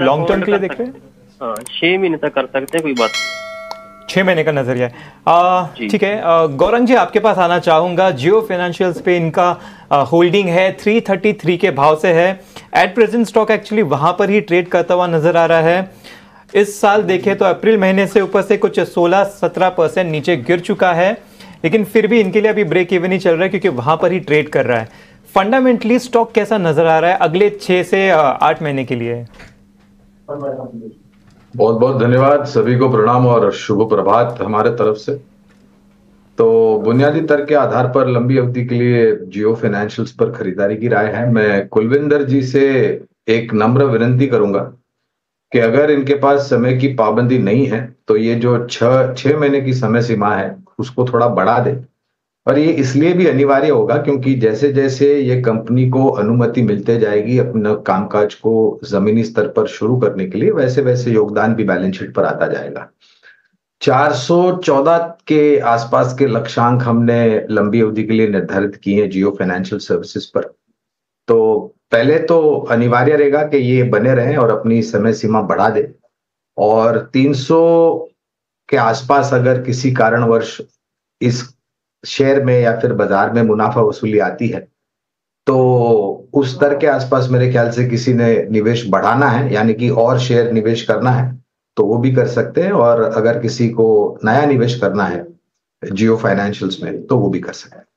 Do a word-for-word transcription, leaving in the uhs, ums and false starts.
आप long term के लिए देख रहे हैं? छह महीने तक कर सकते हैं, कोई बात नहीं, छह महीने का नजरिया है। ठीक है गौरंग जी, आपके पास आना चाहूंगा। जियो फाइनेंशियल्स पे इनका आ, होल्डिंग है, तीन सौ तैंतीस के भाव से है। एट प्रेजेंट स्टॉक एक्चुअली वहां पर ही ट्रेड करता हुआ नजर आ रहा है। इस साल देखें तो अप्रैल महीने से ऊपर से कुछ सोलह सत्रह परसेंट नीचे गिर चुका है, लेकिन फिर भी इनके लिए अभी ब्रेक इवन ही चल रहा है क्योंकि वहां पर ही ट्रेड कर रहा है। फंडामेंटली स्टॉक कैसा नजर आ रहा है अगले छह से आठ महीने के लिए? बहुत बहुत धन्यवाद, सभी को प्रणाम और शुभ प्रभात हमारे तरफ से। तो बुनियादी तर्क के आधार पर लंबी अवधि के लिए जियो फाइनेंशियल्स पर खरीदारी की राय है। मैं कुलविंदर जी से एक नम्र विनती करूंगा कि अगर इनके पास समय की पाबंदी नहीं है तो ये जो छह छह महीने की समय सीमा है उसको थोड़ा बढ़ा दे। और ये इसलिए भी अनिवार्य होगा क्योंकि जैसे जैसे ये कंपनी को अनुमति मिलते जाएगी अपना कामकाज को जमीनी स्तर पर शुरू करने के लिए, वैसे वैसे योगदान भी बैलेंस शीट पर आता जाएगा। चार सौ चौदह के आसपास के लक्ष्यांक हमने लंबी अवधि के लिए निर्धारित किए हैं जियो फाइनेंशियल सर्विसेज पर। तो पहले तो अनिवार्य रहेगा कि ये बने रहें और अपनी समय सीमा बढ़ा दे, और तीन सौ के आसपास अगर किसी कारणवश इस शेयर में या फिर बाजार में मुनाफा वसूली आती है तो उस दर के आसपास मेरे ख्याल से किसी ने निवेश बढ़ाना है यानी कि और शेयर निवेश करना है तो वो भी कर सकते हैं, और अगर किसी को नया निवेश करना है जियो फाइनेंशियल्स में तो वो भी कर सकते हैं।